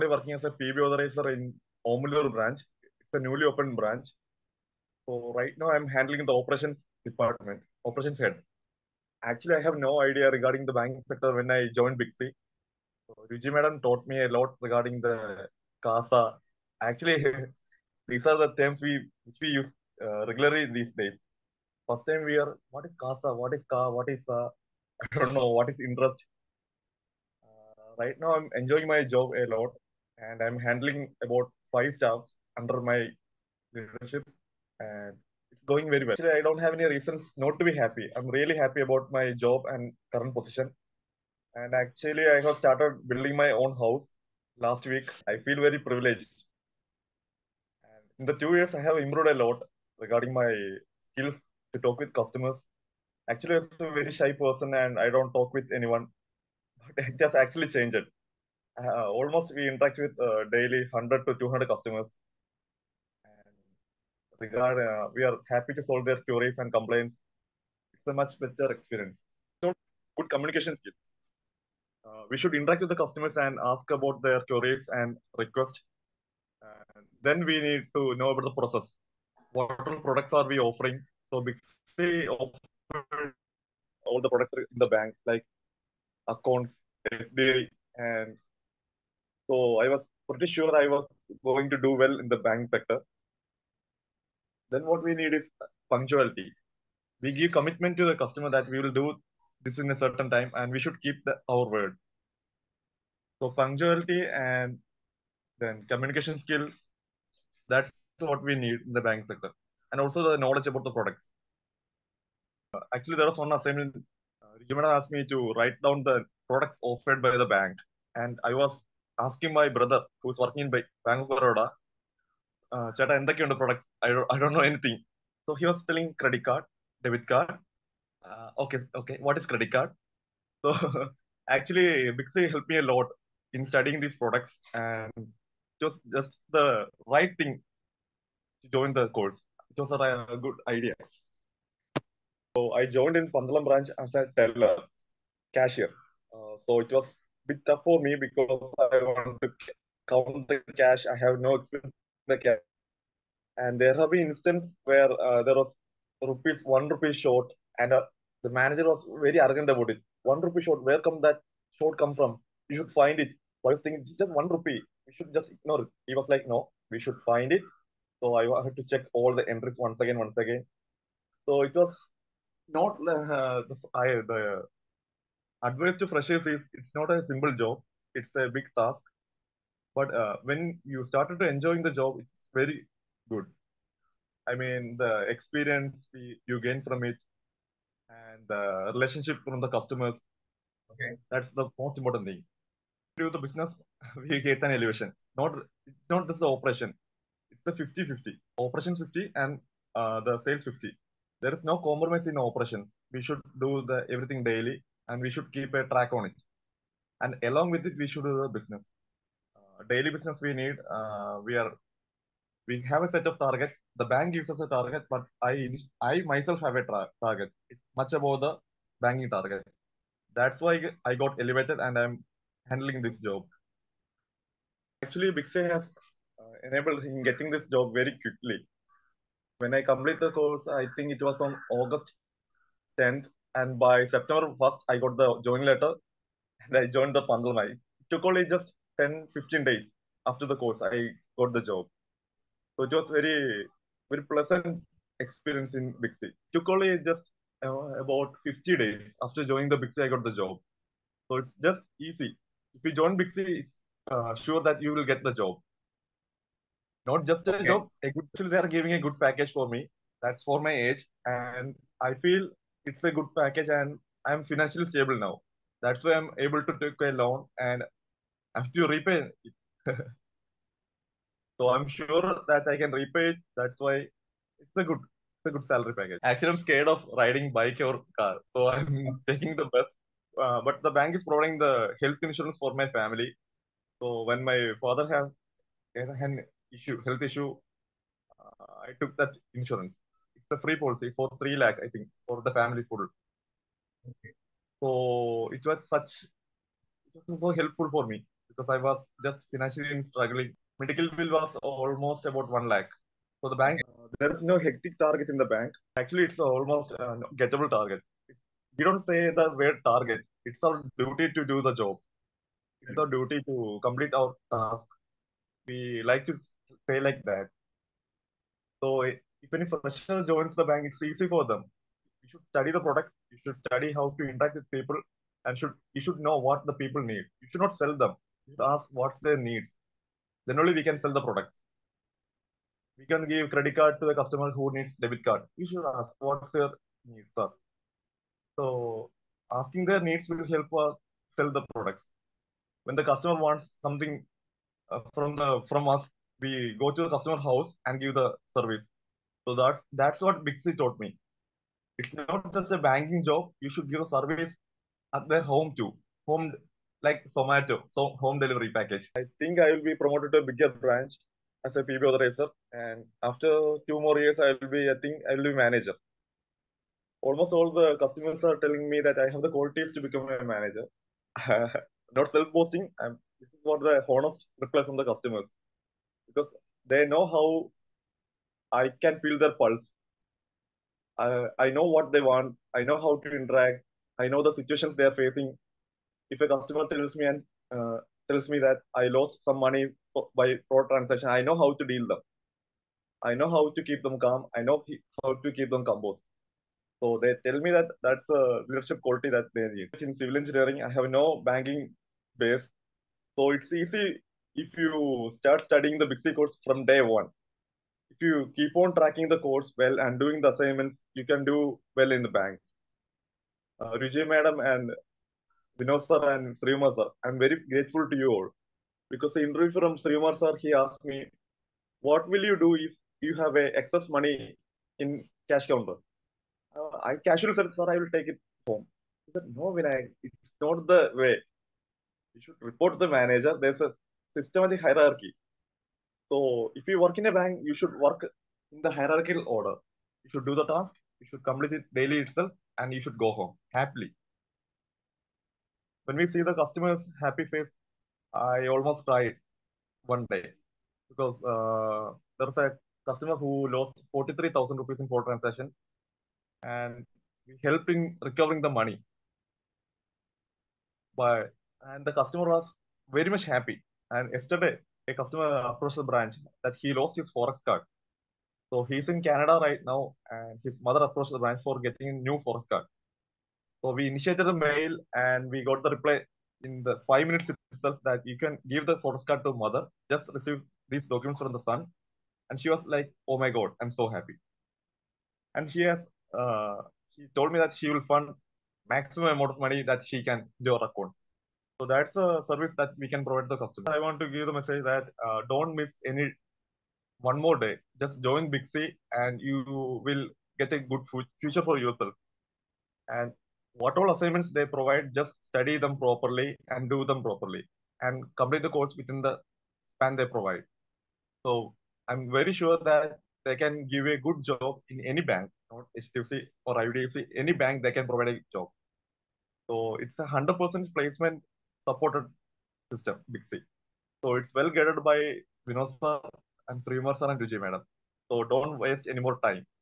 currently working as a PB authorizer in Omalur branch. It's a newly opened branch. So right now I'm handling the operations department, operations head. Actually, I have no idea regarding the banking sector when I joined Big C. So, Ruchi Madam taught me a lot regarding the CASA. Actually, these are the terms which we use regularly these days. First time we are, what is CASA? What is CA? What is I don't know. What is interest? Right now, I'm enjoying my job a lot, and I'm handling about 5 staffs under my leadership, and it's going very well. Actually, I don't have any reasons not to be happy. I'm really happy about my job and current position. And actually, I have started building my own house last week. I feel very privileged. And in the 2 years, I have improved a lot regarding my skills to talk with customers. Actually, I was a very shy person and I don't talk with anyone. But it just actually changed it. Almost we interact with daily 100 to 200 customers. We are happy to solve their queries and complaints. It's a much better experience. So good communication skills. We should interact with the customers and ask about their queries and requests. Then we need to know about the process. What products are we offering? So Big C offers all the products in the bank, like accounts, FD, and so I was pretty sure I was going to do well in the bank sector. Then what we need is punctuality. We give commitment to the customer that we will do this in a certain time and we should keep our word. So punctuality and then communication skills, that's what we need in the bank sector. And also the knowledge about the products. Actually, there was one assignment. Rajimana asked me to write down the products offered by the bank. And I was asking my brother, who's working in Bank of Baroda, Chata, endakiyundu products? I don't know anything. So he was telling credit card, debit card. Okay, what is credit card? So actually, Big C helped me a lot in studying these products and just the right thing to join the course. It was a good idea. So I joined in Pandalam branch as a teller, cashier. So it was a bit tough for me because I want to count the cash. I have no experience. And there have been instances where there was one rupee short, and the manager was very arrogant about it. 1 rupee short, where come that short come from? You should find it. So I was thinking, just 1 rupee, we should just ignore it. He was like, no, we should find it. So I had to check all the entries once again. So it was not the advice to freshers is it's not a simple job. It's a big task. But when you started to enjoying the job, it's very good. I mean, the experience you gain from it and the relationship from the customers. Okay, that's the most important thing. Do the business, we get an elevation. It's not just the operation. It's the 50-50. Operation 50 and the sales 50. There is no compromise in operations. We should do everything daily and we should keep a track on it. And along with it, we should do the business. Daily business we need. We have a set of targets. The bank gives us a target, but I myself have a target. It's much above the banking target. That's why I got elevated and I'm handling this job. Actually, Big C has enabled in getting this job very quickly. When I completed the course, I think it was on August 10th, and by September 1st, I got the join letter and I joined the Pandalam. It took only just 10-15 days after the course, I got the job. So it was very, very pleasant experience in Big C. It took only just about 50 days after joining the Big C, I got the job. So it's just easy. If you join Big C, it's sure that you will get the job. Not just a job. Actually, they are giving a good package for me. That's for my age. And I feel it's a good package and I'm financially stable now. That's why I'm able to take a loan and have to repay it. So I'm sure that I can repay it. That's why it's a good salary package. Actually, I'm scared of riding bike or car, so I'm taking the bus. But the bank is providing the health insurance for my family. So when my father had an issue, health issue, I took that insurance. It's a free policy for 3 lakh, I think, for the family pool. Okay. So it was so helpful for me. because I was just financially struggling. Medical bill was almost about 1 lakh. So the bank, there is no hectic target in the bank. Actually, it's almost a gettable target. We don't say the word target. It's our duty to do the job. It's our duty to complete our task. We like to say like that. So if any professional joins the bank, it's easy for them. You should study the product. You should study how to interact with people, and you should know what the people need. You should not sell them. You should ask what's their needs. Then only we can sell the product. We can give credit card to the customer who needs debit card. You should ask what's their needs are. So asking their needs will help us sell the products. When the customer wants something from us, we go to the customer house and give the service. So that's what Big C taught me. It's not just a banking job. You should give a service at their home too. Home, like Zomato, so home delivery package. I think I will be promoted to a bigger branch as a PB authorizer, and after 2 more years, I think I will be manager. Almost all the customers are telling me that I have the qualities to become a manager. Not self-boasting. This is what the honest reply from the customers, because they know how I can feel their pulse. I know what they want. I know how to interact. I know the situations they are facing. If a customer tells me and tells me that I lost some money by fraud transaction, I know how to deal them. I know how to keep them calm. I know how to keep them composed. So they tell me that that's a leadership quality that they need. In civil engineering, I have no banking base. So it's easy if you start studying the Big C course from day one. If you keep on tracking the course well and doing the assignments, you can do well in the bank. Ruchi Madam and Vinosa and Sriram sir, I'm very grateful to you all. Because the interview from Sriram sir, he asked me, what will you do if you have excess money in cash counter? I casually said, sir, I will take it home. He said, no, Vinay, it's not the way. You should report to the manager. There's a systematic hierarchy. So if you work in a bank, you should work in the hierarchical order. You should do the task. You should complete it daily itself, and you should go home happily. When we see the customer's happy face, I almost cried one day because there was a customer who lost 43,000 rupees in 4 transactions, and we helped in recovering the money. And the customer was very much happy. And yesterday, a customer approached the branch that he lost his Forex card. So he's in Canada right now, and his mother approached the branch for getting a new Forex card. So we initiated the mail, and we got the reply in the 5 minutes itself that you can give the Forex card to mother. Just receive these documents from the son. And she was like, oh my God, I'm so happy. And she told me that she will fund maximum amount of money that she can do her account. So that's a service that we can provide the customer. I want to give the message that don't miss any one more day. Just join Big C and you will get a good future for yourself. And what all assignments they provide, just study them properly and do them properly and complete the course within the span they provide. So I'm very sure that they can give a good job in any bank, not HDFC or IDFC, any bank they can provide a job. So it's a 100% placement supported system, Big C. So it's well guided by Vinosa and Sriram and Ujjayi Madam. So don't waste any more time.